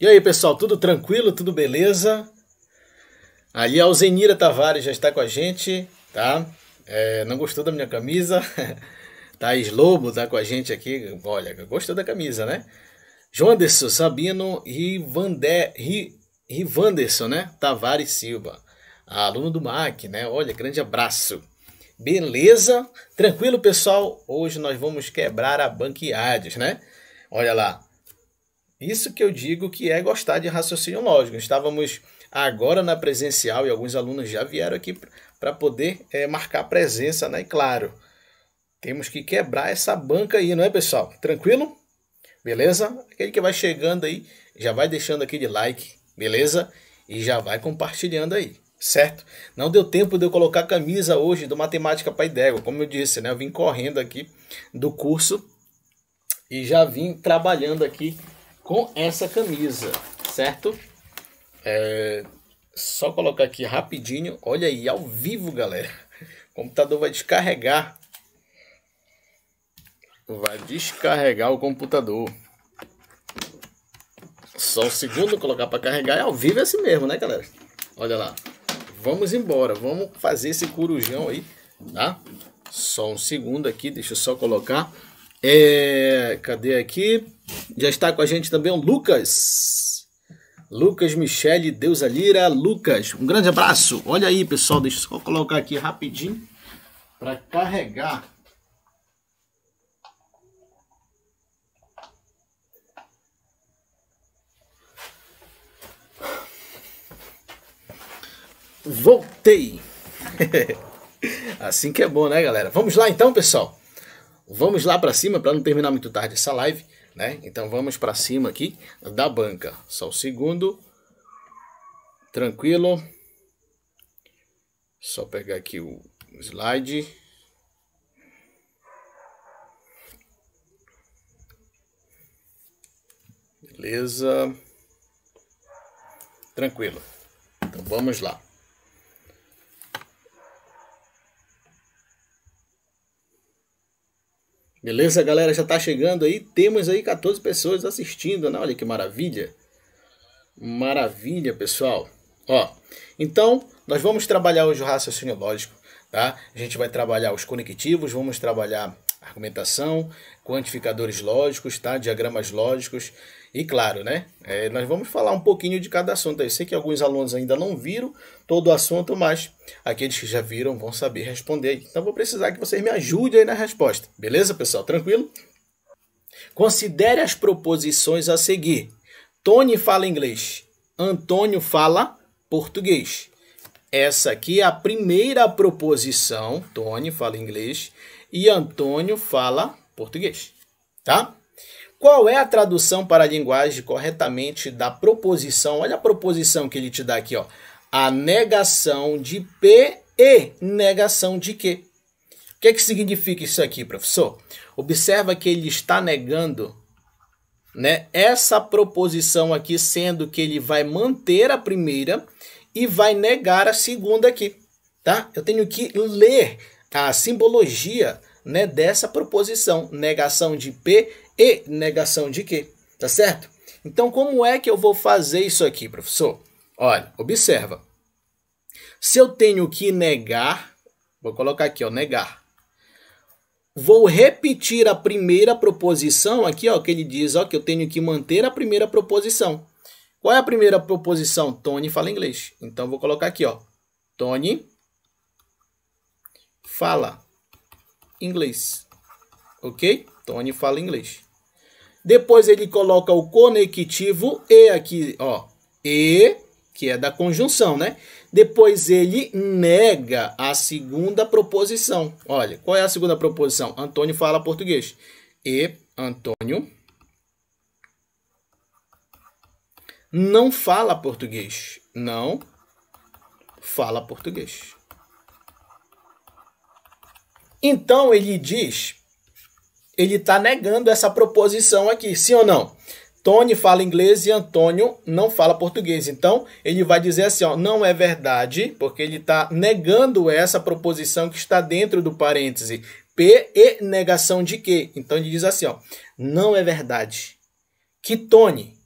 E aí, pessoal, tudo tranquilo? Tudo beleza? Ali a Alzenira Tavares já está com a gente, tá? Não gostou da minha camisa? Thaís Lobo tá com a gente aqui. Olha, gostou da camisa, né? João Anderson, Sabino e Vanderson, né? Tavares Silva, aluno do MAC, né? Olha, grande abraço. Beleza? Tranquilo, pessoal? Hoje nós vamos quebrar a banca IADES, né? Olha lá. Isso que eu digo que é gostar de raciocínio lógico. Estávamos agora na presencial e alguns alunos já vieram aqui para poder marcar presença, né? E claro, temos que quebrar essa banca aí, não é, pessoal? Tranquilo? Beleza? Aquele que vai chegando aí, já vai deixando aquele like, beleza? E já vai compartilhando aí, certo? Não deu tempo de eu colocar a camisa hoje do Matemática Pai-D'égua, como eu disse, né? Eu vim correndo aqui do curso e já vim trabalhando aqui com essa camisa, certo? Só colocar aqui rapidinho, olha aí, ao vivo, galera. O computador vai descarregar. Vai descarregar o computador. Só um segundo, colocar para carregar. É ao vivo, é assim mesmo, né, galera? Olha lá. Vamos embora. Vamos fazer esse corujão aí, tá? Só um segundo aqui. Deixa eu só colocar. Cadê aqui? Já está com a gente também o Lucas. Lucas, Michele, Deusa Lira. Lucas, um grande abraço. Olha aí, pessoal. Deixa eu só colocar aqui rapidinho para carregar. Voltei. Assim que é bom, né, galera? Vamos lá então, pessoal. Vamos lá para cima para não terminar muito tarde essa live, né? Então vamos para cima aqui da banca. Só um segundo. Tranquilo. Só pegar aqui o slide. Beleza. Tranquilo. Então vamos lá. Beleza, galera? Já tá chegando aí. Temos aí 14 pessoas assistindo, né? Olha que maravilha. Maravilha, pessoal. Ó, então, nós vamos trabalhar hoje o raciocínio lógico, tá? A gente vai trabalhar os conectivos, vamos trabalhar argumentação, quantificadores lógicos, tá? Diagramas lógicos. E claro, né? Nós vamos falar um pouquinho de cada assunto. Eu sei que alguns alunos ainda não viram todo o assunto, mas aqueles que já viram vão saber responder. Então vou precisar que vocês me ajudem aí na resposta. Beleza, pessoal? Tranquilo? Considere as proposições a seguir. Tony fala inglês. Antônio fala português. Essa aqui é a primeira proposição. Tony fala inglês e Antônio fala português, tá? Qual é a tradução para a linguagem corretamente da proposição? Olha a proposição que ele te dá aqui, ó. A negação de P e negação de Q. O que é que significa isso aqui, professor? Observa que ele está negando, né, essa proposição aqui, sendo que ele vai manter a primeira e vai negar a segunda aqui, tá? Eu tenho que ler a simbologia, né, dessa proposição, negação de P e negação de Q, tá certo? Então, como é que eu vou fazer isso aqui, professor? Olha, observa. Se eu tenho que negar, vou colocar aqui, ó, negar. Vou repetir a primeira proposição aqui, ó, que ele diz, ó, que eu tenho que manter a primeira proposição. Qual é a primeira proposição? Tony fala inglês. Então, vou colocar aqui, ó, Tony fala inglês, ok? Tony fala inglês. Depois ele coloca o conectivo e aqui, ó, e, que é da conjunção, né? Depois ele nega a segunda proposição. Olha, qual é a segunda proposição? Antônio fala português. E Antônio não fala português. Não fala português. Então, ele diz, ele está negando essa proposição aqui, sim ou não? Tony fala inglês e Antônio não fala português. Então, ele vai dizer assim, ó, não é verdade, porque ele está negando essa proposição que está dentro do parêntese. P e negação de Q. Então, ele diz assim, ó, não é verdade que Tony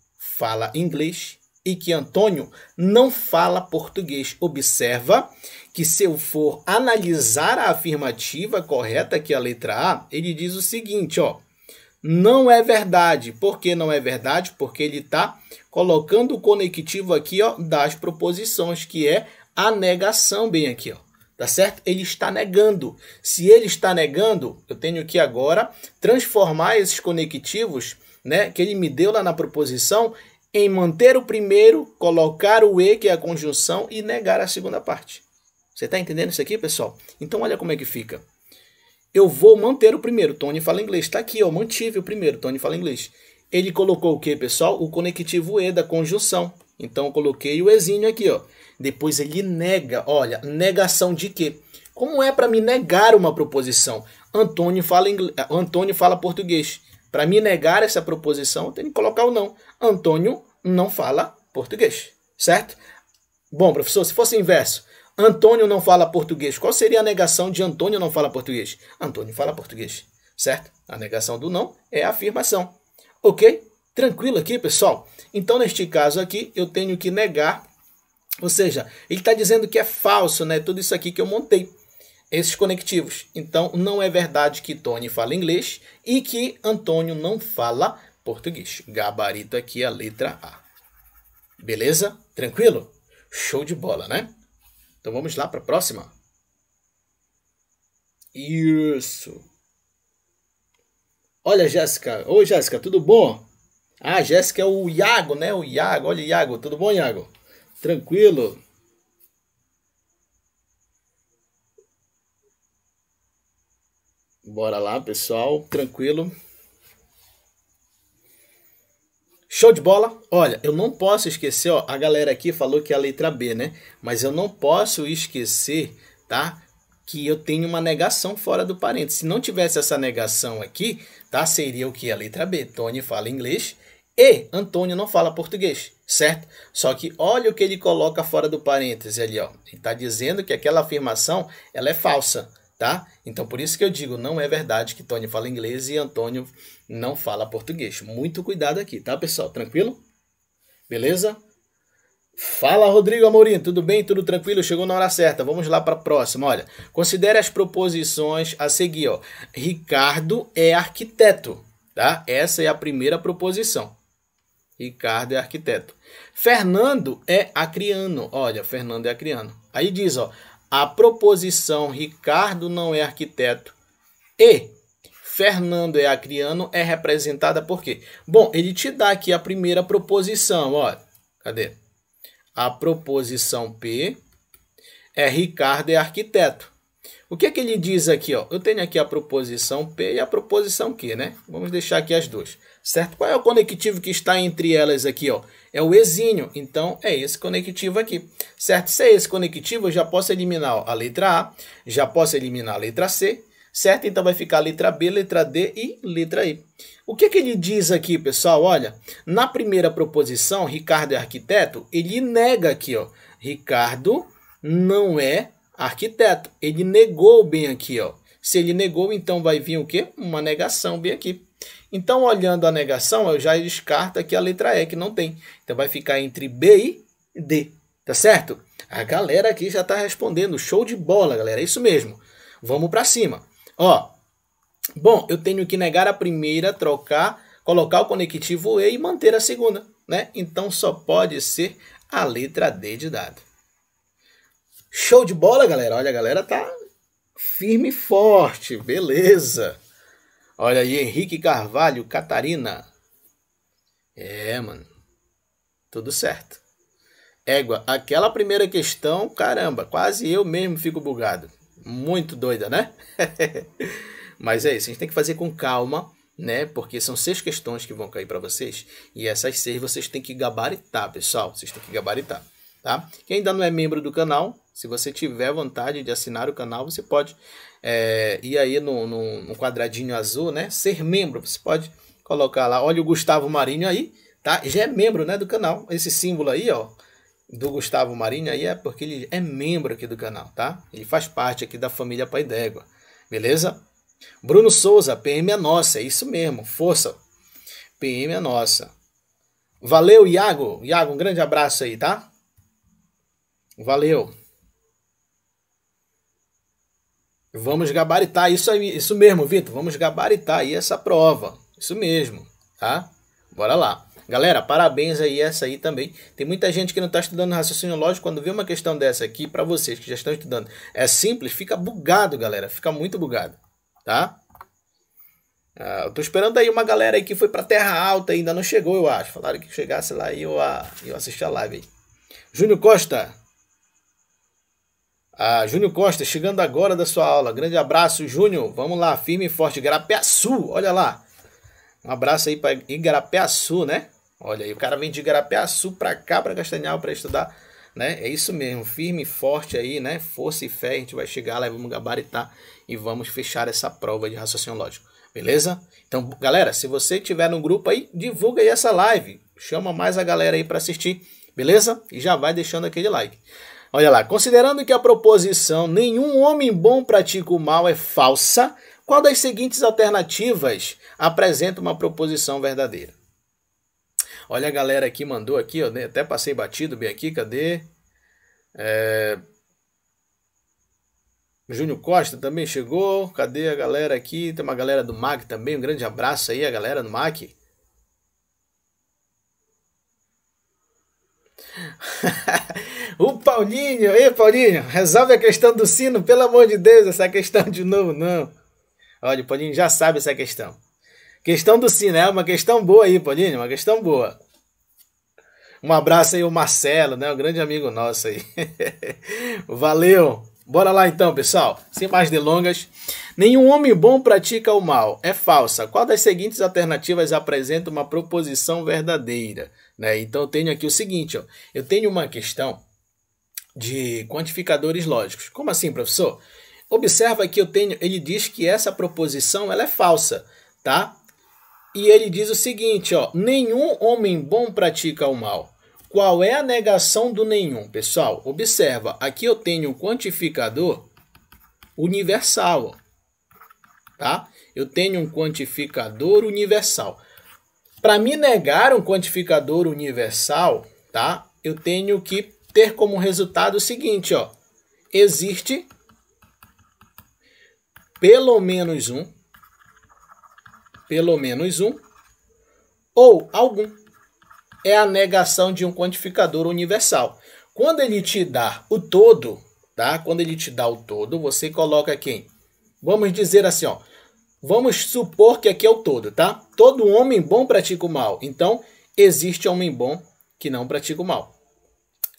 fala inglês e que Antônio não fala português. Observa que se eu for analisar a afirmativa correta, que é a letra A, ele diz o seguinte, ó, não é verdade. Por que não é verdade? Porque ele está colocando o conectivo aqui, ó, das proposições, que é a negação, bem aqui, ó. Tá certo? Ele está negando. Se ele está negando, eu tenho que agora transformar esses conectivos, né, que ele me deu lá na proposição, em manter o primeiro, colocar o E, que é a conjunção, e negar a segunda parte. Você está entendendo isso aqui, pessoal? Então, olha como é que fica. Eu vou manter o primeiro. Tony fala inglês. Está aqui, ó, mantive o primeiro. Tony fala inglês. Ele colocou o quê, pessoal? O conectivo E da conjunção. Então, eu coloquei o Ezinho aqui, ó. Depois ele nega. Olha, negação de quê? Como é para me negar uma proposição? Antônio fala inglês. Antônio fala português. Para me negar essa proposição, eu tenho que colocar o não. Antônio não fala português, certo? Bom, professor, se fosse o inverso, Antônio não fala português, qual seria a negação de Antônio não fala português? Antônio fala português, certo? A negação do não é a afirmação. Ok? Tranquilo aqui, pessoal? Então, neste caso aqui, eu tenho que negar, ou seja, ele está dizendo que é falso, né? Tudo isso aqui que eu montei, esses conectivos. Então, não é verdade que Tony fala inglês e que Antônio não fala português. Gabarito aqui a letra A. Beleza? Tranquilo? Show de bola, né? Então, vamos lá para a próxima. Isso. Olha, Jéssica. Oi, Jéssica. Tudo bom? Ah, Jéssica é o Iago, né? O Iago. Olha, Iago. Tudo bom, Iago? Tranquilo. Bora lá, pessoal. Tranquilo. Show de bola. Olha, eu não posso esquecer, ó, a galera aqui falou que é a letra B, né? Mas eu não posso esquecer, tá? Que eu tenho uma negação fora do parênteses. Se não tivesse essa negação aqui, tá? Seria o que? A letra B. Tony fala inglês e Antônio não fala português, certo? Só que olha o que ele coloca fora do parênteses ali, ó. Ele tá dizendo que aquela afirmação, ela é falsa. Tá? Então, por isso que eu digo, não é verdade que Tony fala inglês e Antônio não fala português. Muito cuidado aqui, tá, pessoal? Tranquilo? Beleza? Fala, Rodrigo Amorim. Tudo bem? Tudo tranquilo? Chegou na hora certa. Vamos lá para a próxima. Olha, considere as proposições a seguir. Ó. Ricardo é arquiteto. Tá? Essa é a primeira proposição. Ricardo é arquiteto. Fernando é acriano. Olha, Fernando é acriano. Aí diz, ó. A proposição Ricardo não é arquiteto e Fernando é acriano é representada por quê? Bom, ele te dá aqui a primeira proposição, olha. Cadê? A proposição P é Ricardo é arquiteto. O que é que ele diz aqui, ó? Eu tenho aqui a proposição P e a proposição Q, né? Vamos deixar aqui as duas, certo? Qual é o conectivo que está entre elas aqui, ó? É o Ezinho, então é esse conectivo aqui, certo? Se é esse conectivo, eu já posso eliminar a letra A, já posso eliminar a letra C, certo? Então vai ficar a letra B, letra D e letra E. O que é que ele diz aqui, pessoal? Olha, na primeira proposição, Ricardo é arquiteto, ele nega aqui, ó. Ricardo não é arquiteto, ele negou bem aqui, ó. Se ele negou, então vai vir o quê? Uma negação bem aqui. Então, olhando a negação, eu já descarto aqui a letra E, que não tem. Então, vai ficar entre B e D, tá certo? A galera aqui já está respondendo. Show de bola, galera. É isso mesmo. Vamos para cima. Ó, bom, eu tenho que negar a primeira, trocar, colocar o conectivo E e manter a segunda, né? Então, só pode ser a letra D de dado. Show de bola, galera. Olha, a galera tá firme e forte. Beleza. Olha aí, Henrique Carvalho, Catarina. É, mano. Tudo certo. Égua, aquela primeira questão, caramba, quase eu mesmo fico bugado. Muito doida, né? Mas é isso, a gente tem que fazer com calma, né? Porque são 6 questões que vão cair para vocês. E essas 6 vocês têm que gabaritar, pessoal. Vocês têm que gabaritar, tá? Quem ainda não é membro do canal, se você tiver vontade de assinar o canal, você pode... e aí no quadradinho azul, né? Ser membro, você pode colocar lá. Olha o Gustavo Marinho aí, tá? Já é membro, né, do canal. Esse símbolo aí, ó, do Gustavo Marinho aí é porque ele é membro aqui do canal, tá? Ele faz parte aqui da família Pai-D'égua, beleza? Bruno Souza, PM é nossa, é isso mesmo, força. PM é nossa. Valeu, Iago. Iago, um grande abraço aí, tá? Valeu. Vamos gabaritar isso aí, isso mesmo, Vitor. Vamos gabaritar aí essa prova. Isso mesmo, tá? Bora lá. Galera, parabéns aí, essa aí também. Tem muita gente que não está estudando raciocínio lógico. Quando vê uma questão dessa aqui, para vocês que já estão estudando, é simples, fica bugado, galera. Fica muito bugado, tá? Ah, eu tô esperando aí uma galera aí que foi para Terra Alta e ainda não chegou, eu acho. Falaram que chegasse lá e eu assisti a live aí. Júnior Costa. Ah, Júnior Costa, chegando agora da sua aula. Grande abraço, Júnior. Vamos lá, firme e forte. Igarapé-Assu, olha lá. Um abraço aí para Igarapé-Assu, né? Olha aí, o cara vem de Igarapé-Assu para cá, para Castanhal, para estudar, né? É isso mesmo, firme e forte aí, né? Força e fé, a gente vai chegar lá e vamos gabaritar e vamos fechar essa prova de raciocínio lógico. Beleza? Então, galera, se você tiver no grupo aí, divulga aí essa live. Chama mais a galera aí para assistir, beleza? E já vai deixando aquele like. Olha lá, considerando que a proposição nenhum homem bom pratica o mal é falsa, qual das seguintes alternativas apresenta uma proposição verdadeira? Olha a galera que mandou aqui, eu até passei batido bem aqui, cadê? Júnior Costa também chegou, cadê a galera aqui? Tem uma galera do MAC também, um grande abraço aí a galera do MAC. O Paulinho, ei Paulinho, resolve a questão do sino, pelo amor de Deus, essa questão de novo não. Olha, o Paulinho já sabe essa questão. Questão do sino, é uma questão boa aí, Paulinho, uma questão boa. Um abraço aí ao Marcelo, né, um grande amigo nosso aí. Valeu. Bora lá então, pessoal. Sem mais delongas. Nenhum homem bom pratica o mal. É falsa. Qual das seguintes alternativas apresenta uma proposição verdadeira? Né? Então, eu tenho aqui o seguinte. Ó. Eu tenho uma questão de quantificadores lógicos. Como assim, professor? Observa que eu tenho, ele diz que essa proposição ela é falsa, tá? E ele diz o seguinte, ó, nenhum homem bom pratica o mal. Qual é a negação do nenhum? Pessoal, observa, aqui eu tenho um quantificador universal, tá? Eu tenho um quantificador universal. Para me negar um quantificador universal, tá? Eu tenho que ter como resultado o seguinte, ó, existe pelo menos um, ou algum. É a negação de um quantificador universal. Quando ele te dá o todo, tá? Quando ele te dá o todo, você coloca quem? Vamos dizer assim, ó. Vamos supor que aqui é o todo, tá? Todo homem bom pratica o mal. Então, existe homem bom que não pratica o mal.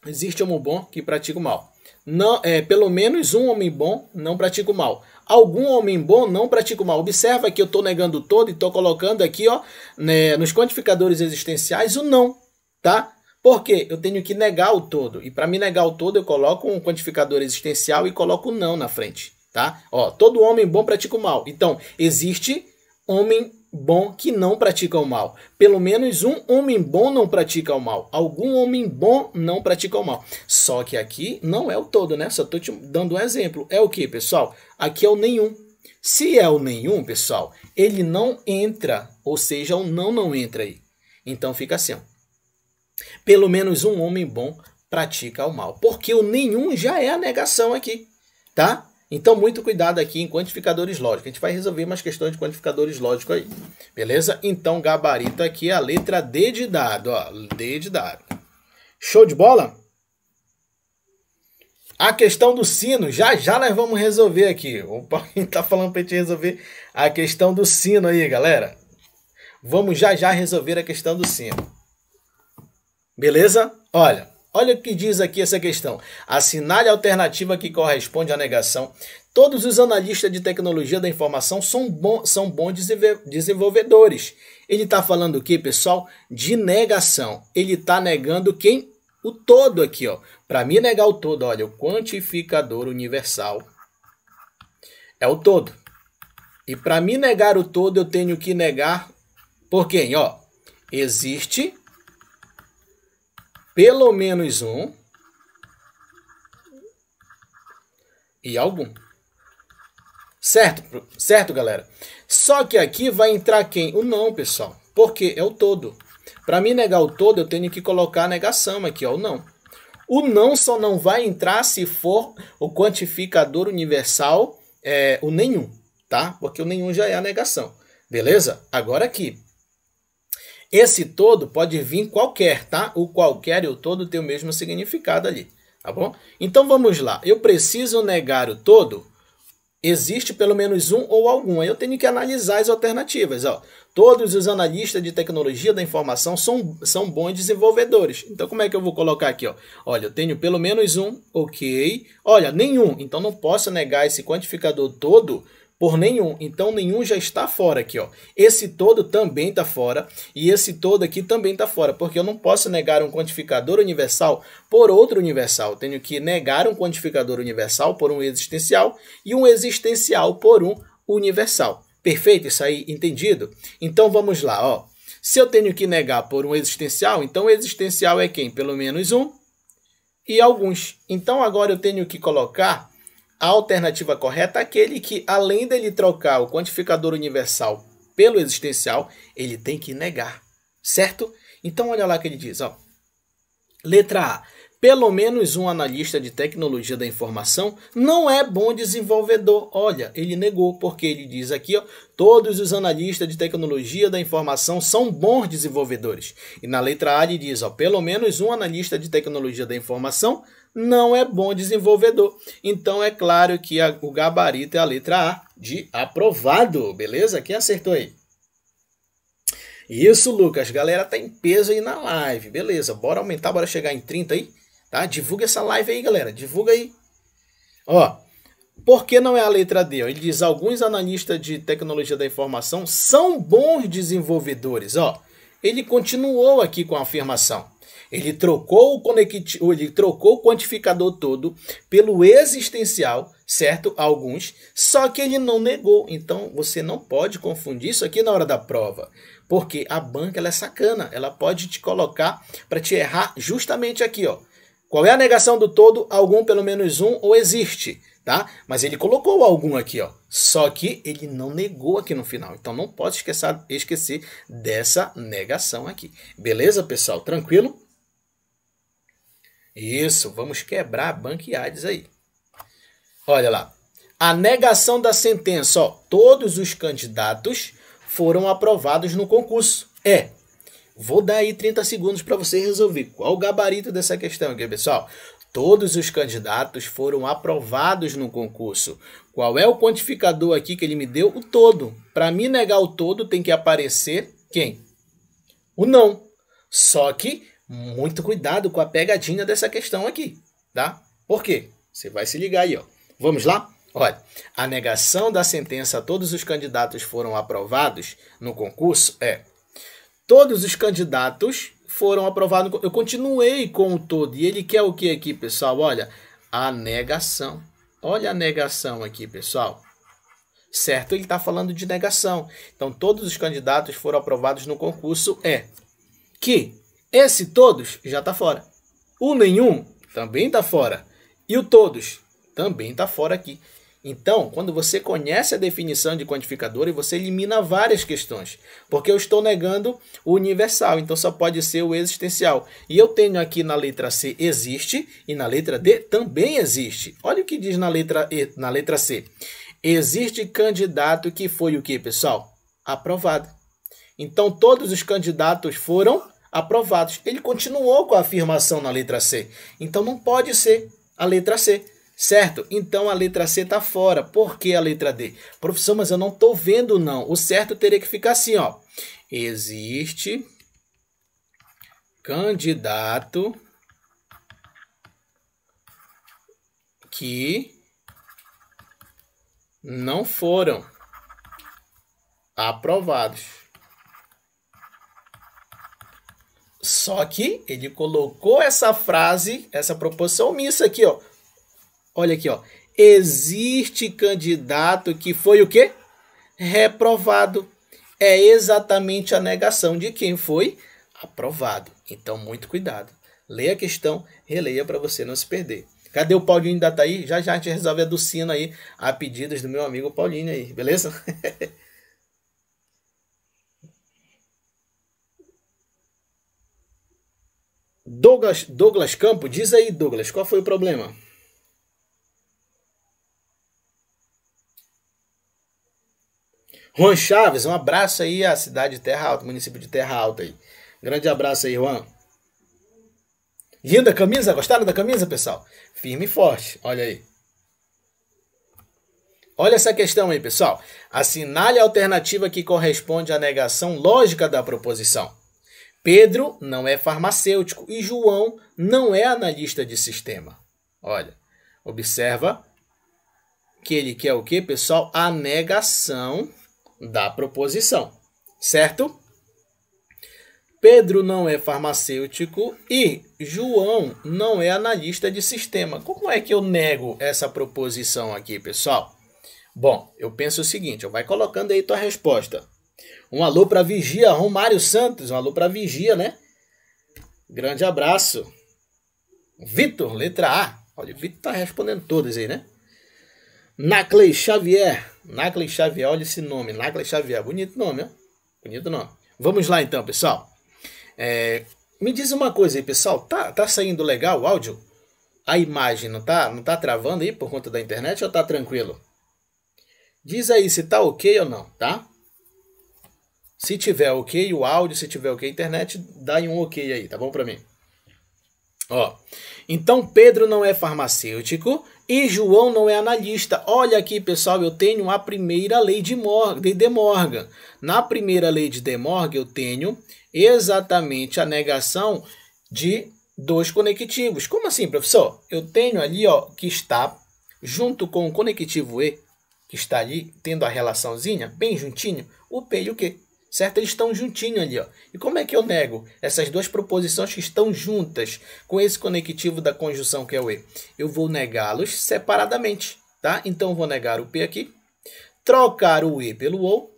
Existe homem bom que pratica o mal. Não, pelo menos um homem bom não pratica o mal. Algum homem bom não pratica o mal. Observa que eu estou negando todo e estou colocando aqui, ó, né, nos quantificadores existenciais o não, tá? Porque eu tenho que negar o todo. E para me negar o todo, eu coloco um quantificador existencial e coloco o não na frente, tá? Ó, todo homem bom pratica o mal. Então, existe homem bom que não pratica o mal. Pelo menos um homem bom não pratica o mal. Algum homem bom não pratica o mal. Só que aqui não é o todo, né? Só estou te dando um exemplo. É o que, pessoal? Aqui é o nenhum. Se é o nenhum, pessoal, ele não entra, ou seja, o não entra aí. Então fica assim, ó. Pelo menos um homem bom pratica o mal. Porque o nenhum já é a negação aqui, tá? Então, muito cuidado aqui em quantificadores lógicos. A gente vai resolver umas questões de quantificadores lógicos aí. Beleza? Então, gabarito aqui é a letra D de dado. Ó, D de dado. Show de bola? A questão do sino. Já, já nós vamos resolver aqui. O Paulinho tá falando pra gente resolver a questão do sino aí, galera. Vamos já, já resolver a questão do sino. Beleza? Olha. Olha o que diz aqui essa questão. Assinale a alternativa que corresponde à negação. Todos os analistas de tecnologia da informação são bons desenvolvedores. Ele está falando o quê, pessoal? De negação. Ele está negando quem? O todo aqui, ó. Para mim negar o todo, olha, o quantificador universal é o todo. E para mim negar o todo, eu tenho que negar por quem? Ó, existe pelo menos um e algum. Certo? Certo, galera? Só que aqui vai entrar quem? O não, pessoal. Porque é o todo. Para mim negar o todo, eu tenho que colocar a negação aqui, ó, o não. O não só não vai entrar se for o quantificador universal, o nenhum, tá? Porque o nenhum já é a negação, beleza? Agora aqui. Esse todo pode vir qualquer, tá? O qualquer e o todo tem o mesmo significado ali, tá bom? Então vamos lá. Eu preciso negar o todo? Existe pelo menos um ou algum. Aí eu tenho que analisar as alternativas, ó. Todos os analistas de tecnologia da informação são bons desenvolvedores. Então, como é que eu vou colocar aqui, ó? Olha, eu tenho pelo menos um, ok. Olha, nenhum. Então, não posso negar esse quantificador todo por nenhum. Então, nenhum já está fora aqui, ó. Esse todo também está fora. E esse todo aqui também está fora. Porque eu não posso negar um quantificador universal por outro universal. Eu tenho que negar um quantificador universal por um existencial e um existencial por um universal. Perfeito? Isso aí, entendido? Então, vamos lá, ó. Se eu tenho que negar por um existencial, então o existencial é quem? Pelo menos um e alguns. Então, agora eu tenho que colocar a alternativa correta, aquele que, além dele trocar o quantificador universal pelo existencial, ele tem que negar, certo? Então, olha lá que ele diz, ó. Letra A. Pelo menos um analista de tecnologia da informação não é bom desenvolvedor. Olha, ele negou, porque ele diz aqui, ó, todos os analistas de tecnologia da informação são bons desenvolvedores. E na letra A ele diz, ó, pelo menos um analista de tecnologia da informação não é bom desenvolvedor. Então é claro que o gabarito é a letra A de aprovado, beleza? Quem acertou aí? Isso, Lucas. Galera, tá em peso aí na live, beleza? Bora aumentar, bora chegar em 30 aí. Tá? Divulga essa live aí, galera. Divulga aí. Ó, por que não é a letra D? Ele diz, alguns analistas de tecnologia da informação são bons desenvolvedores. Ó, ele continuou aqui com a afirmação. Ele trocou o quantificador todo pelo existencial, certo? Alguns. Só que ele não negou. Então, você não pode confundir isso aqui na hora da prova. Porque a banca, ela é sacana. Ela pode te colocar para te errar justamente aqui, ó. Qual é a negação do todo? Algum, pelo menos um, ou existe, tá? Mas ele colocou algum aqui, ó. Só que ele não negou aqui no final. Então, não pode esquecer dessa negação aqui. Beleza, pessoal? Tranquilo? Isso, vamos quebrar a banca IADES aí. Olha lá. A negação da sentença, ó. Todos os candidatos foram aprovados no concurso. É. Vou dar aí 30 segundos para você resolver qual o gabarito dessa questão aqui, pessoal. Todos os candidatos foram aprovados no concurso. Qual é o quantificador aqui que ele me deu? O todo. Para mim negar o todo tem que aparecer quem? O não. Só que muito cuidado com a pegadinha dessa questão aqui, tá? Por quê? Você vai se ligar aí, ó. Vamos lá? Olha, a negação da sentença todos os candidatos foram aprovados no concurso é... Todos os candidatos foram aprovados. Eu continuei com o todo. E ele quer o que aqui, pessoal? Olha, a negação. Olha a negação aqui, pessoal. Certo? Ele está falando de negação. Então, todos os candidatos foram aprovados no concurso é que esse todos já está fora. O nenhum também está fora. E o todos também está fora aqui. Então, quando você conhece a definição de quantificador, você elimina várias questões. Porque eu estou negando o universal, então só pode ser o existencial. E eu tenho aqui na letra C existe e na letra D também existe. Olha o que diz na letra E, na letra C. Existe candidato que foi o quê, pessoal? Aprovado. Então, todos os candidatos foram aprovados. Ele continuou com a afirmação na letra C. Então, não pode ser a letra C. Certo? Então, a letra C está fora. Por que a letra D? Professor, mas eu não estou vendo, não. O certo teria que ficar assim, ó. Existe candidato que não foram aprovados. Só que ele colocou essa frase, essa proposição omissa aqui, ó. Olha aqui, ó. Existe candidato que foi o quê? Reprovado. É exatamente a negação de quem foi aprovado. Então, muito cuidado. Leia a questão, releia para você não se perder. Cadê o Paulinho da Thaís? Já já a gente resolve a do sino aí, a pedidos do meu amigo Paulinho aí, beleza? Douglas Campo, diz aí, Douglas, qual foi o problema? Juan Chaves, um abraço aí à cidade de Terra Alta, município de Terra Alta aí. Grande abraço aí, Juan. Linda a camisa, gostaram da camisa, pessoal? Firme e forte, olha aí. Olha essa questão aí, pessoal. Assinale a alternativa que corresponde à negação lógica da proposição. Pedro não é farmacêutico e João não é analista de sistema. Olha, observa que ele quer o quê, pessoal? A negação da proposição, certo? Pedro não é farmacêutico e João não é analista de sistema. Como é que eu nego essa proposição aqui, pessoal? Bom, eu penso o seguinte, vai colocando aí tua resposta. Um alô para Vigia, Romário Santos, um alô para Vigia, né? Grande abraço. Vitor, letra A. Olha, o Vitor tá respondendo todas aí, né? Naclei Xavier. Naclei Xavier, olha esse nome. Naclei Xavier, bonito nome, ó. Bonito nome. Vamos lá então, pessoal. Me diz uma coisa aí, pessoal. Tá saindo legal o áudio? A imagem não tá travando aí por conta da internet ou tá tranquilo? Diz aí se tá ok ou não, tá? Se tiver ok o áudio, se tiver ok a internet, dá um ok aí, tá bom pra mim? Ó, então Pedro não é farmacêutico e João não é analista. Olha aqui, pessoal, eu tenho a primeira lei de De Morgan. Na primeira lei de De Morgan eu tenho exatamente a negação de dois conectivos. Como assim, professor? Eu tenho ali, ó, que está junto com o conectivo E, que está ali tendo a relaçãozinha, bem juntinho, o P e o Q. Certo? Eles estão juntinhos ali, ó. E como é que eu nego essas duas proposições que estão juntas com esse conectivo da conjunção que é o E? Eu vou negá-los separadamente, tá? Então, eu vou negar o P aqui, trocar o E pelo O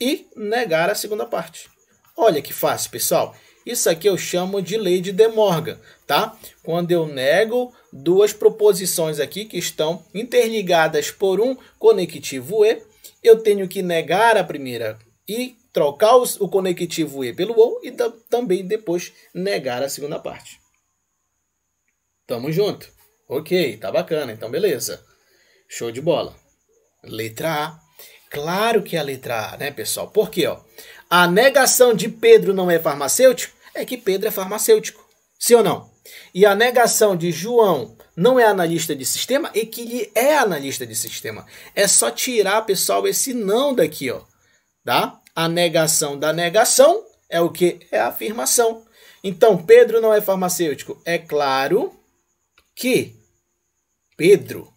e negar a segunda parte. Olha que fácil, pessoal. Isso aqui eu chamo de lei de De Morgan, tá? Quando eu nego duas proposições aqui que estão interligadas por um conectivo E, eu tenho que negar a primeira e trocar o conectivo E pelo O e também depois negar a segunda parte. Tamo junto. Ok, tá bacana. Então, beleza. Show de bola. Letra A. Claro que é a letra A, né, pessoal? Por quê? Ó? A negação de Pedro não é farmacêutico é que Pedro é farmacêutico. Sim ou não? E a negação de João não é analista de sistema é que ele é analista de sistema. É só tirar, pessoal, esse não daqui, ó. Tá? A negação da negação é o que? É a afirmação. Então, Pedro não é farmacêutico. É claro que Pedro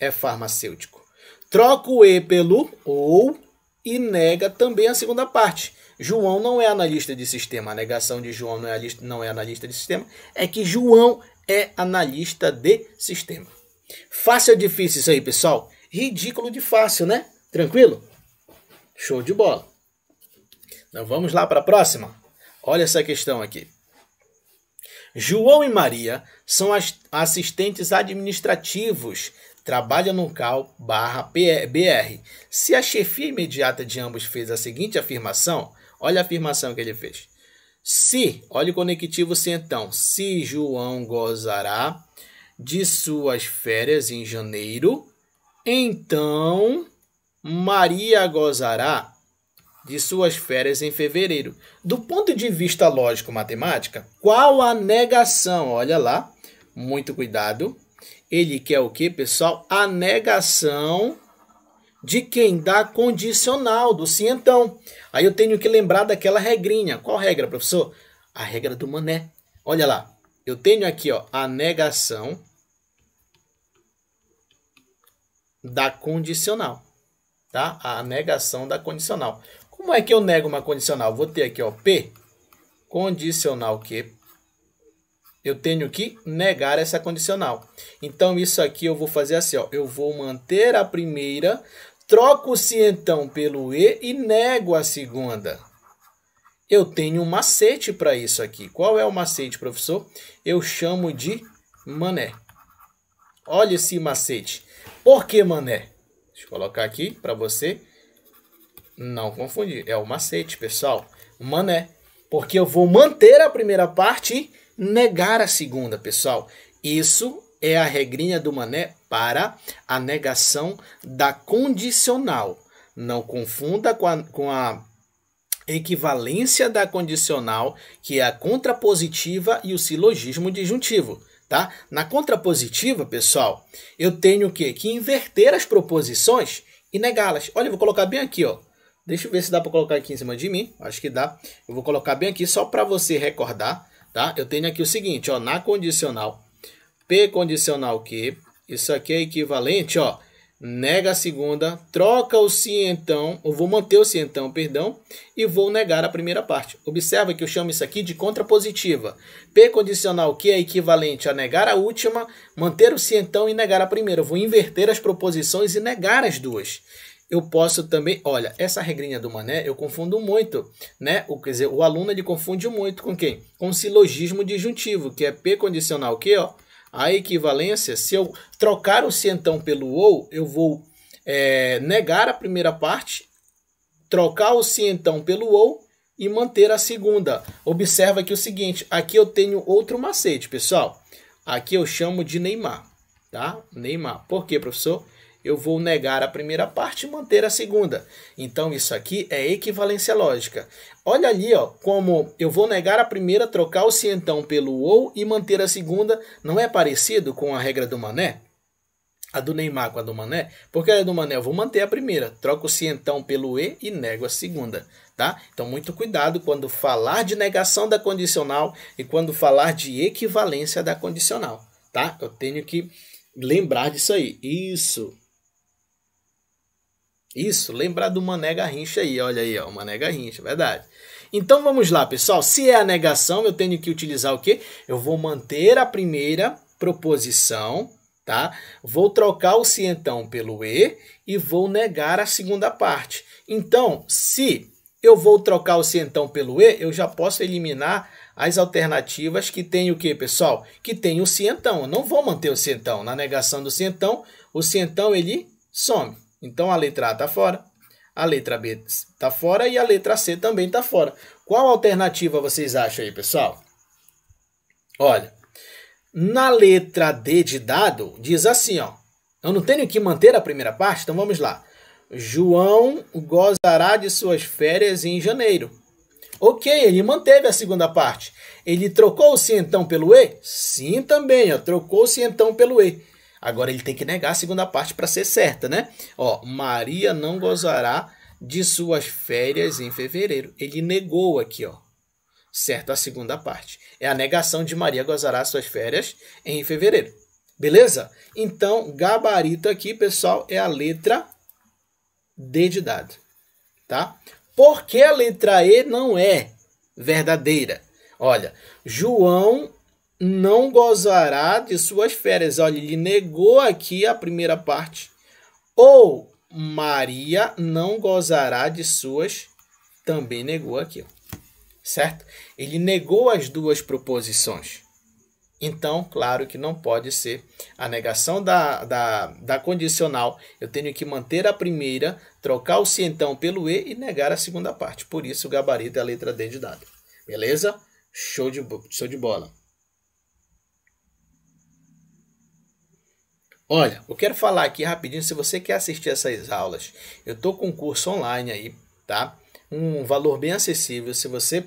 é farmacêutico. Troca o E pelo ou e nega também a segunda parte. João não é analista de sistema. A negação de João não é analista de sistema. É que João é analista de sistema. Fácil ou difícil isso aí, pessoal? Ridículo de fácil, né? Tranquilo? Show de bola. Então vamos lá para a próxima. Olha essa questão aqui. João e Maria são assistentes administrativos. Trabalham no CAL/BR. Se a chefia imediata de ambos fez a seguinte afirmação, olha a afirmação que ele fez. Se, olha o conectivo se então, se João gozará de suas férias em janeiro, então Maria gozará de suas férias em fevereiro. Do ponto de vista lógico-matemática, qual a negação? Olha lá, muito cuidado. Ele quer o quê, pessoal? A negação de quem dá condicional, do se então. Aí eu tenho que lembrar daquela regrinha. Qual regra, professor? A regra do Mané. Olha lá, eu tenho aqui, ó, a negação da condicional. Tá? A negação da condicional. Como é que eu nego uma condicional? Vou ter aqui, ó, P condicional Q. Eu tenho que negar essa condicional. Então, isso aqui eu vou fazer assim, ó. Eu vou manter a primeira, troco-se então pelo E e nego a segunda. Eu tenho um macete para isso aqui. Qual é o macete, professor? Eu chamo de Mané. Olha esse macete. Por que Mané? Deixa eu colocar aqui para você não confundir. É o macete, pessoal. Mané. Porque eu vou manter a primeira parte negar a segunda, pessoal. Isso é a regrinha do Mané para a negação da condicional. Não confunda com a equivalência da condicional, que é a contrapositiva e o silogismo disjuntivo. Tá? Na contrapositiva, pessoal, eu tenho que inverter as proposições e negá-las. Olha, eu vou colocar bem aqui, ó. Deixa eu ver se dá para colocar aqui em cima de mim. Acho que dá. Eu vou colocar bem aqui só para você recordar, tá? Eu tenho aqui o seguinte, ó, na condicional P condicional Q, isso aqui é equivalente, ó, nega a segunda, troca o se então, ou vou manter o se então, perdão, e vou negar a primeira parte. Observa que eu chamo isso aqui de contrapositiva. P condicional Q é equivalente a negar a última, manter o se então e negar a primeira. Eu vou inverter as proposições e negar as duas. Eu posso também, olha, essa regrinha do Mané eu confundo muito, né? Quer dizer, o aluno ele confunde muito com quem? Com o silogismo disjuntivo, que é P condicional Q, ó. A equivalência, se eu trocar o se então pelo ou, eu vou negar a primeira parte, trocar o se então pelo ou e manter a segunda. Observa aqui o seguinte, aqui eu tenho outro macete, pessoal. Aqui eu chamo de Neymar, tá? Neymar. Por quê, professor? Eu vou negar a primeira parte e manter a segunda. Então, isso aqui é equivalência lógica. Olha ali, ó, como eu vou negar a primeira, trocar o se então pelo ou e manter a segunda. Não é parecido com a regra do Mané? A do Neymar com a do Mané? Porque a do Mané eu vou manter a primeira, troco o se então pelo e e nego a segunda. Tá? Então, muito cuidado quando falar de negação da condicional e quando falar de equivalência da condicional. Tá? Eu tenho que lembrar disso aí. Isso. Isso, lembrar do Mané Garrincha aí, olha aí, ó, o Mané Garrincha, verdade. Então vamos lá, pessoal, se é a negação, eu tenho que utilizar o quê? Eu vou manter a primeira proposição, tá? Vou trocar o se então pelo e vou negar a segunda parte. Então, se eu vou trocar o se então pelo eu já posso eliminar as alternativas que tem o quê, pessoal? Que tem o se então, eu não vou manter o se então. Na negação do o se então ele some. Então, a letra A está fora, a letra B está fora e a letra C também está fora. Qual alternativa vocês acham aí, pessoal? Olha, na letra D de dado, diz assim, ó. Eu não tenho que manter a primeira parte? Então, vamos lá. João gozará de suas férias em janeiro. Ok, ele manteve a segunda parte. Ele trocou-se então pelo E? Sim, também, ó. Trocou-se então pelo E. Agora ele tem que negar a segunda parte para ser certa, né? Ó, Maria não gozará de suas férias em fevereiro. Ele negou aqui, ó. Certo, a segunda parte. É a negação de Maria gozará suas férias em fevereiro. Beleza? Então, gabarito aqui, pessoal, é a letra D de dado, tá? Por que a letra E não é verdadeira? Olha, João não gozará de suas férias. Olha, ele negou aqui a primeira parte. Ou Maria não gozará de suas... Também negou aqui, ó. Certo? Ele negou as duas proposições. Então, claro que não pode ser a negação da condicional. Eu tenho que manter a primeira, trocar o se então pelo e negar a segunda parte. Por isso, o gabarito é a letra D de dado. Beleza? Show de bola. Olha, eu quero falar aqui rapidinho, se você quer assistir essas aulas, eu estou com um curso online aí, tá? Um valor bem acessível, se você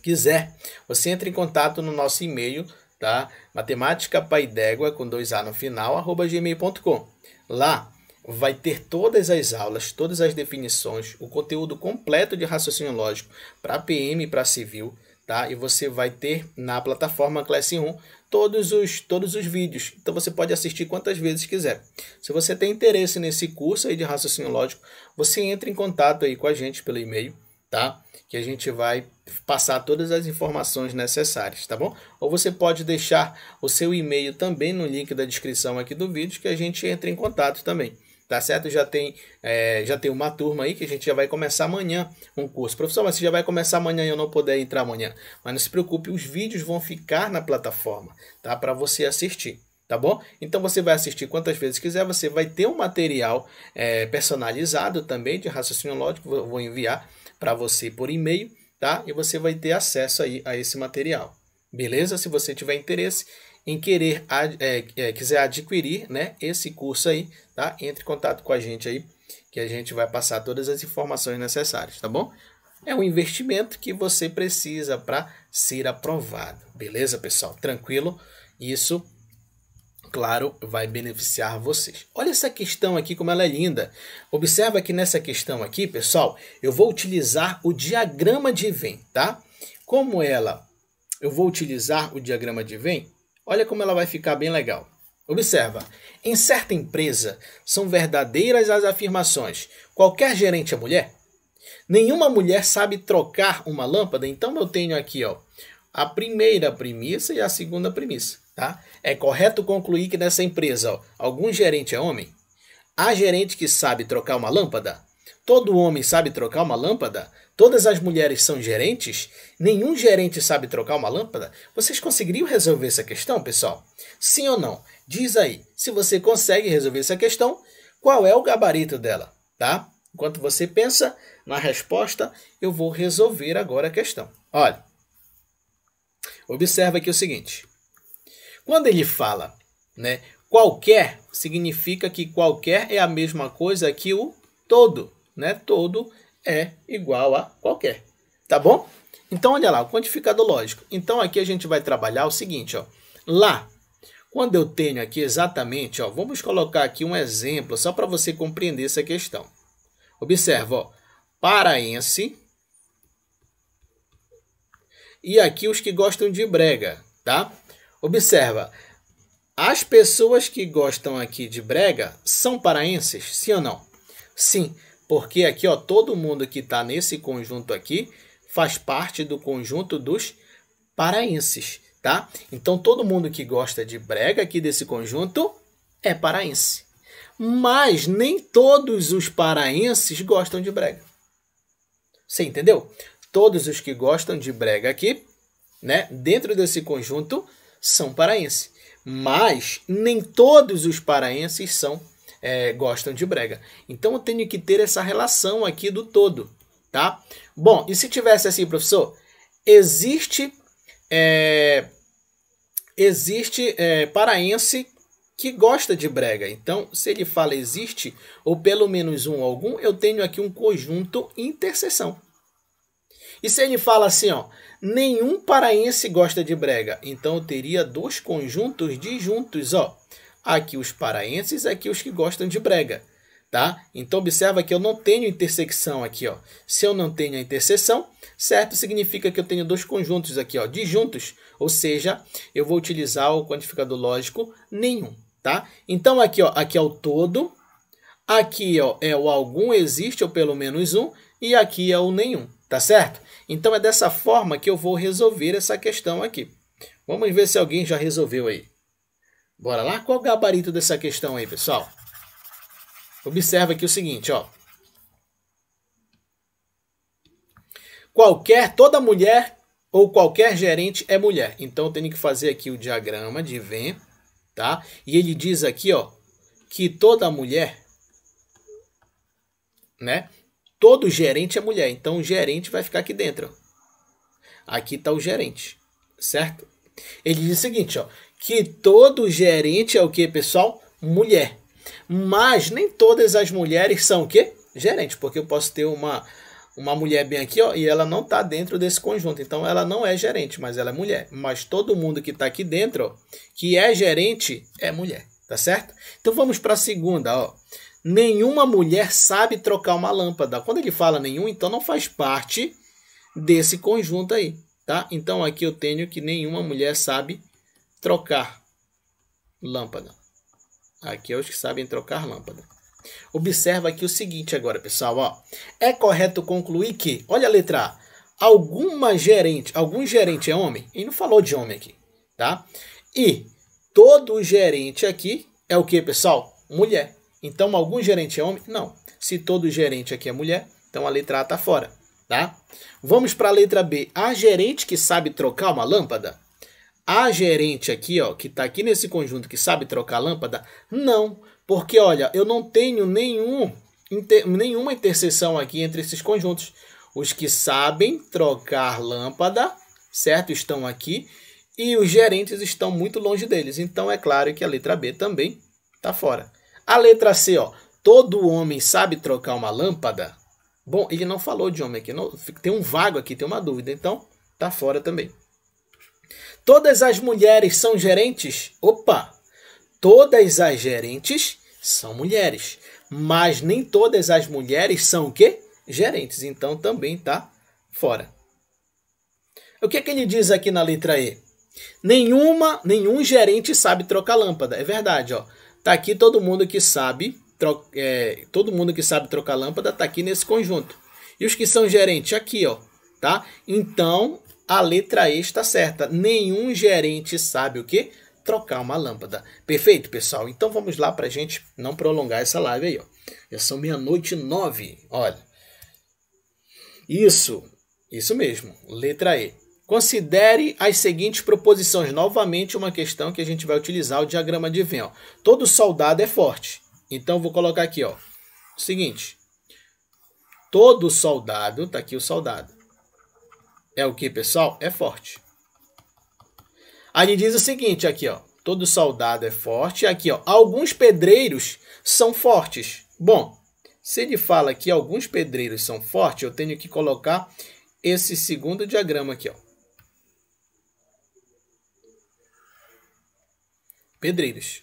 quiser, você entra em contato no nosso e-mail, tá? Matemática Pai-D'égua, com 2A no final, @gmail.com. Lá vai ter todas as aulas, todas as definições, o conteúdo completo de raciocínio lógico para PM e para civil, tá? E você vai ter na plataforma Classroom todos os vídeos. Então, você pode assistir quantas vezes quiser. Se você tem interesse nesse curso aí de raciocínio lógico, você entra em contato aí com a gente pelo e-mail, tá? Que a gente vai passar todas as informações necessárias, tá bom? Ou você pode deixar o seu e-mail também no link da descrição aqui do vídeo, que a gente entra em contato também. Tá certo? Já tem uma turma aí que a gente já vai começar amanhã um curso. Professor, mas você já vai começar amanhã e eu não puder entrar amanhã. Mas não se preocupe, os vídeos vão ficar na plataforma, tá? Para você assistir, tá bom? Então você vai assistir quantas vezes quiser, você vai ter um material personalizado também de raciocínio lógico, vou enviar para você por e-mail, tá? E você vai ter acesso aí a esse material. Beleza? Se você tiver interesse em quiser adquirir, né, esse curso aí, tá? Entre em contato com a gente aí, que a gente vai passar todas as informações necessárias, tá bom? É um investimento que você precisa para ser aprovado, beleza, pessoal? Tranquilo? Isso, claro, vai beneficiar vocês. Olha essa questão aqui, como ela é linda. Observa que nessa questão aqui, pessoal, eu vou utilizar o diagrama de Venn, tá? Como ela... Eu vou utilizar o diagrama de Venn. Olha como ela vai ficar bem legal. Observa. Em certa empresa, são verdadeiras as afirmações. Qualquer gerente é mulher? Nenhuma mulher sabe trocar uma lâmpada? Então, eu tenho aqui, ó, a primeira premissa e a segunda premissa, tá? É correto concluir que nessa empresa, ó, algum gerente é homem? Há gerente que sabe trocar uma lâmpada? Todo homem sabe trocar uma lâmpada? Todas as mulheres são gerentes? Nenhum gerente sabe trocar uma lâmpada? Vocês conseguiriam resolver essa questão, pessoal? Sim ou não? Diz aí, se você consegue resolver essa questão, qual é o gabarito dela, tá? Enquanto você pensa na resposta, eu vou resolver agora a questão. Olha, observa aqui o seguinte. Quando ele fala, né, qualquer, significa que qualquer é a mesma coisa que o todo, né? Todo é igual a qualquer, tá bom? Então, olha lá, o quantificado lógico. Então, aqui a gente vai trabalhar o seguinte, ó. Lá, quando eu tenho aqui exatamente, ó, vamos colocar aqui um exemplo só para você compreender essa questão. Observa, ó, paraense. E aqui os que gostam de brega, tá? Observa, as pessoas que gostam aqui de brega são paraenses, sim ou não? Sim. Porque aqui, ó, todo mundo que está nesse conjunto aqui faz parte do conjunto dos paraenses, tá? Então, todo mundo que gosta de brega aqui desse conjunto é paraense. Mas nem todos os paraenses gostam de brega. Você entendeu? Todos os que gostam de brega aqui, né, dentro desse conjunto, são paraenses. Mas nem todos os paraenses são paraenses. Gostam de brega. Então, eu tenho que ter essa relação aqui do todo, tá? Bom, e se tivesse assim, professor, existe paraense que gosta de brega. Então, se ele fala existe, ou pelo menos um ou algum, eu tenho aqui um conjunto interseção. E se ele fala assim, ó, nenhum paraense gosta de brega, então eu teria dois conjuntos disjuntos, ó. Aqui os paraenses, aqui os que gostam de brega, tá? Então, observa que eu não tenho intersecção aqui, ó. Se eu não tenho a interseção, certo? Significa que eu tenho dois conjuntos aqui, ó, disjuntos. Ou seja, eu vou utilizar o quantificador lógico nenhum, tá? Então, aqui, ó, aqui é o todo. Aqui, ó, é o algum existe, ou pelo menos um. E aqui é o nenhum, tá certo? Então, é dessa forma que eu vou resolver essa questão aqui. Vamos ver se alguém já resolveu aí. Bora lá? Qual o gabarito dessa questão aí, pessoal? Observa aqui o seguinte, ó. Toda mulher ou qualquer gerente é mulher. Então, eu tenho que fazer aqui o diagrama de Venn, tá? E ele diz aqui, ó, que toda mulher, né? Todo gerente é mulher. Então, o gerente vai ficar aqui dentro. Aqui está o gerente, certo? Ele diz o seguinte, ó. Que todo gerente é o que, pessoal? Mulher. Mas nem todas as mulheres são o que? Gerente. Porque eu posso ter uma mulher bem aqui, ó, e ela não está dentro desse conjunto. Então, ela não é gerente, mas ela é mulher. Mas todo mundo que está aqui dentro, ó, que é gerente, é mulher. Tá certo? Então, vamos para a segunda, ó. Nenhuma mulher sabe trocar uma lâmpada. Quando ele fala nenhum, então não faz parte desse conjunto aí, tá? Então, aqui eu tenho que nenhuma mulher sabe trocar lâmpada. Aqui é os que sabem trocar lâmpada. Observa aqui o seguinte agora, pessoal. Ó. É correto concluir que, olha a letra A, algum gerente é homem? Ele não falou de homem aqui, tá? E todo gerente aqui é o que, pessoal? Mulher. Então, algum gerente é homem? Não. Se todo gerente aqui é mulher, então a letra A está fora, tá? Vamos para a letra B. Há gerente que sabe trocar uma lâmpada? A gerente aqui, ó, que está aqui nesse conjunto, que sabe trocar lâmpada? Não, porque, olha, eu não tenho nenhuma interseção aqui entre esses conjuntos. Os que sabem trocar lâmpada, certo? Estão aqui. e os gerentes estão muito longe deles. Então é claro que a letra B também está fora. A letra C, ó, todo homem sabe trocar uma lâmpada? Bom, ele não falou de homem aqui, não, tem um vago aqui, tem uma dúvida, então está fora também. Todas as mulheres são gerentes? Opa! Todas as gerentes são mulheres, mas nem todas as mulheres são o quê? Gerentes, então também está fora. O que é que ele diz aqui na letra E? Nenhum gerente sabe trocar lâmpada. É verdade, ó. Tá aqui todo mundo que sabe, todo mundo que sabe trocar lâmpada tá aqui nesse conjunto. E os que são gerentes aqui, ó, tá? Então a letra E está certa. Nenhum gerente sabe o quê? Trocar uma lâmpada. Perfeito, pessoal? Então vamos lá pra gente não prolongar essa live aí, ó. Já são 00:09, olha. Isso mesmo, letra E. Considere as seguintes proposições. Novamente, uma questão que a gente vai utilizar o diagrama de Venn. Ó. Todo soldado é forte. Então, vou colocar aqui, ó. Seguinte. Todo soldado, tá aqui o soldado. É o que, pessoal? É forte. Aí ele diz o seguinte, aqui, ó. Todo soldado é forte. Aqui, ó. Alguns pedreiros são fortes. Bom, se ele fala que alguns pedreiros são fortes, eu tenho que colocar esse segundo diagrama aqui, ó. Pedreiros.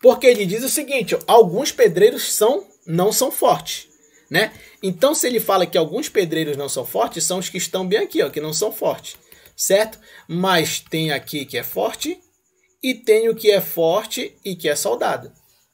Porque ele diz o seguinte, ó, alguns pedreiros não são fortes, né? Então, se ele fala que alguns pedreiros não são fortes, são os que estão bem aqui, ó, que não são fortes, certo? Mas tem aqui que é forte e tem o que é forte e que é soldado.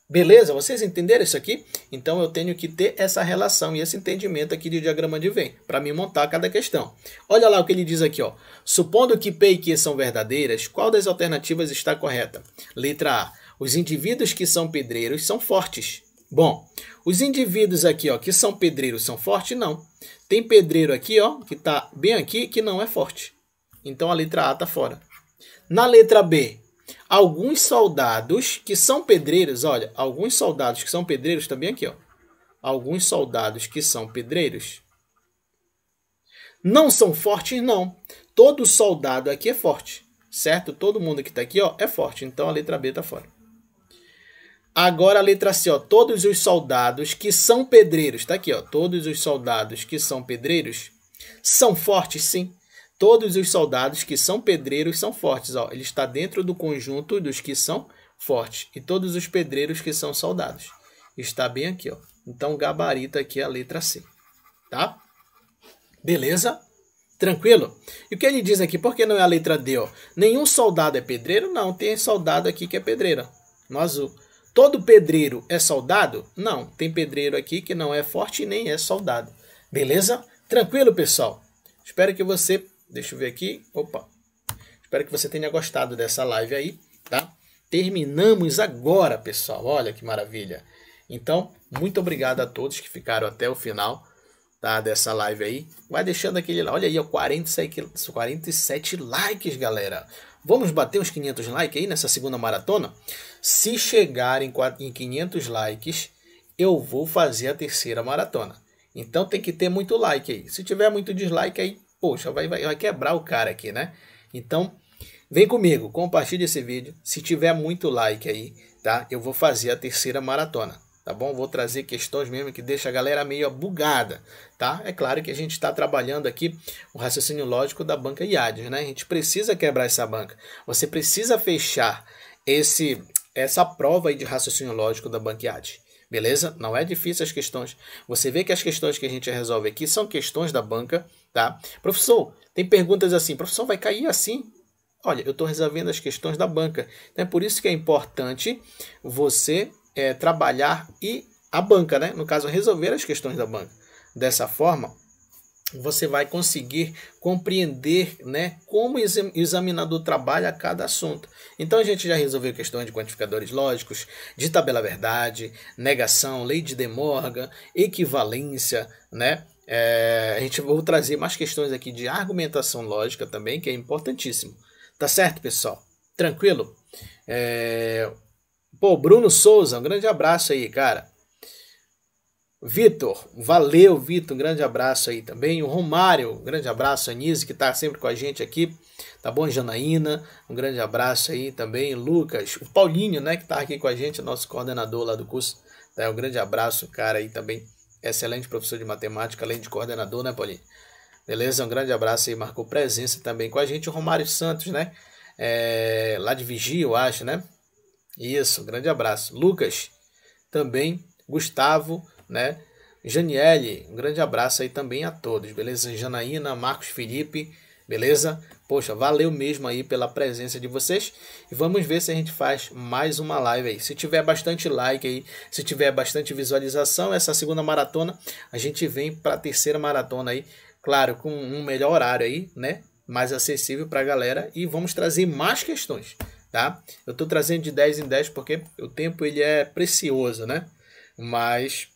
Beleza? Vocês entenderam isso aqui? Então, eu tenho que ter essa relação e esse entendimento aqui de diagrama de Venn para me montar cada questão. Olha lá o que ele diz aqui, ó. Supondo que P e Q são verdadeiras, qual das alternativas está correta? Letra A. Os indivíduos que são pedreiros são fortes. Bom, os indivíduos aqui, ó, que são pedreiros são fortes? Não. Tem pedreiro aqui, ó, que está bem aqui, que não é forte. Então, a letra A está fora. Na letra B... Alguns soldados que são pedreiros, olha, alguns soldados que são pedreiros também aqui, ó. Alguns soldados que são pedreiros não são fortes, não. Todo soldado aqui é forte, certo? Todo mundo que está aqui, ó, é forte. Então a letra B está fora. Agora a letra C, ó. Todos os soldados que são pedreiros, está aqui, ó. Todos os soldados que são pedreiros são fortes, sim. Todos os soldados que são pedreiros são fortes. Ó, ele está dentro do conjunto dos que são fortes. E todos os pedreiros que são soldados. Está bem aqui, ó. Então, gabarito aqui é a letra C. Tá? Beleza? Tranquilo? E o que ele diz aqui? Por que não é a letra D? Ó? Nenhum soldado é pedreiro? Não, tem soldado aqui que é pedreiro. No azul. Todo pedreiro é soldado? Não, tem pedreiro aqui que não é forte e nem é soldado. Beleza? Tranquilo, pessoal? Espero que você... Deixa eu ver aqui. Opa. Espero que você tenha gostado dessa live aí, tá? Terminamos agora, pessoal. Olha que maravilha. Então, muito obrigado a todos que ficaram até o final, tá? Dessa live aí. Vai deixando aquele lá. Olha aí, ó, 47 likes, galera. Vamos bater uns 500 likes aí nessa segunda maratona? Se chegarem em 500 likes, eu vou fazer a terceira maratona. Então, tem que ter muito like aí. Se tiver muito dislike aí, poxa, vai quebrar o cara aqui, né? Então, vem comigo, compartilha esse vídeo. Se tiver muito like aí, tá? Eu vou fazer a terceira maratona, tá bom? Vou trazer questões mesmo que deixa a galera meio bugada, tá? É claro que a gente está trabalhando aqui o raciocínio lógico da banca IADES, né? A gente precisa quebrar essa banca. Você precisa fechar essa prova aí de raciocínio lógico da banca IADES. Beleza? Não é difícil as questões. Você vê que as questões que a gente resolve aqui são questões da banca, tá? Professor, tem perguntas assim. Professor, vai cair assim? Olha, eu estou resolvendo as questões da banca. Então, é por isso que é importante você trabalhar e a banca, né? No caso, resolver as questões da banca. Dessa forma, você vai conseguir compreender, né, como o examinador trabalha cada assunto. Então, a gente já resolveu questões de quantificadores lógicos, de tabela-verdade, negação, lei de De Morgan, equivalência, né? A gente vai trazer mais questões aqui de argumentação lógica também, que é importantíssimo. Tá certo, pessoal? Tranquilo? Pô, Bruno Souza, um grande abraço aí, cara. Vitor, valeu, Vitor, um grande abraço aí também. O Romário, um grande abraço, Anise, que está sempre com a gente aqui, tá bom, Janaína? Um grande abraço aí também, Lucas. O Paulinho, né, que está aqui com a gente, nosso coordenador lá do curso, tá? Um grande abraço, cara, aí também, excelente professor de matemática, além de coordenador, né, Paulinho? Beleza, um grande abraço aí, marcou presença também com a gente. O Romário Santos, né, lá de Vigia, eu acho, né? Isso, um grande abraço. Lucas, também, Gustavo, né? Janiele, um grande abraço aí também a todos, beleza? Janaína, Marcos Felipe, beleza? Poxa, valeu mesmo aí pela presença de vocês. E vamos ver se a gente faz mais uma live aí. Se tiver bastante like aí, se tiver bastante visualização, essa segunda maratona, a gente vem para a terceira maratona aí. Claro, com um melhor horário aí, né? Mais acessível para a galera. E vamos trazer mais questões, tá? Eu estou trazendo de 10 em 10 porque o tempo ele é precioso, né? Mas...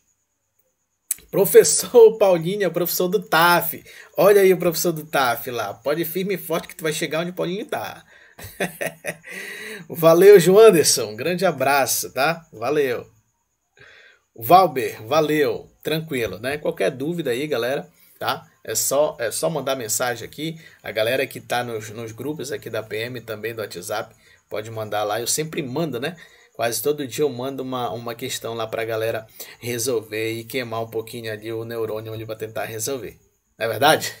Professor Paulinho é o professor do TAF. Olha aí o professor do TAF lá. Pode ir firme e forte que tu vai chegar onde o Paulinho tá. Valeu, João Anderson. Um grande abraço, tá? Valeu. Valber, valeu. Tranquilo, né? Qualquer dúvida aí, galera, tá? É só mandar mensagem aqui. A galera que tá nos grupos aqui da PM também, do WhatsApp, pode mandar lá. Eu sempre mando, né? Quase todo dia eu mando uma questão lá para a galera resolver e queimar um pouquinho ali o neurônio ali para tentar resolver. Não é verdade?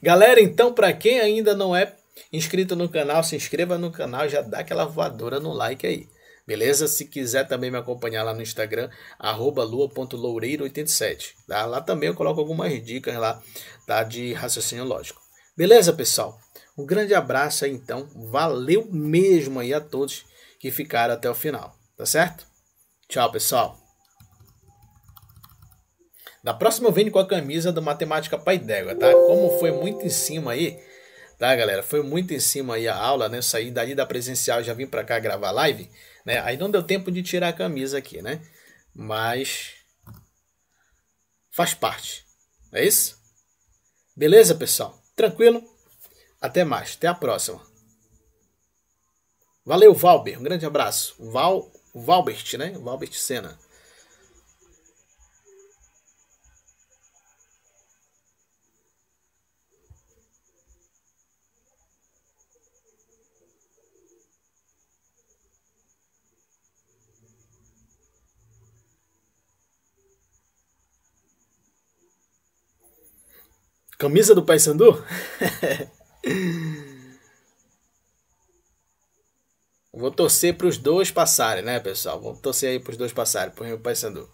Galera, então, para quem ainda não é inscrito no canal, se inscreva no canal e já dá aquela voadora no like aí. Beleza? Se quiser também me acompanhar lá no Instagram, @lua.loureiro87. Tá? Lá também eu coloco algumas dicas lá, tá? De raciocínio lógico. Beleza, pessoal? Um grande abraço aí, então. Valeu mesmo aí a todos que ficaram até o final, tá certo? Tchau, pessoal. Da próxima eu venho com a camisa do Matemática Pai-D'égua, tá? Como foi muito em cima aí, tá, galera? Foi muito em cima aí a aula, né? Eu saí dali da presencial, já vim pra cá gravar live, né? Aí não deu tempo de tirar a camisa aqui, né? Mas faz parte, é isso? Beleza, pessoal? Tranquilo? Até mais, até a próxima. Valeu, Valber. Um grande abraço. Valbert, né? Valbert Senna. Camisa do Paysandu? Vou torcer para os dois passarem, né, pessoal? Vou torcer aí para os dois passarem, para o Paysandu.